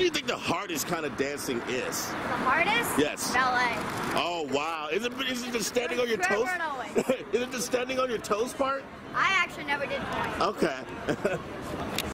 do you think the hardest kind of dancing is? The hardest? Yes. Ballet. Oh, wow. Is it the standing on your toes? Is it the standing on your toes part? I actually never did that. Okay.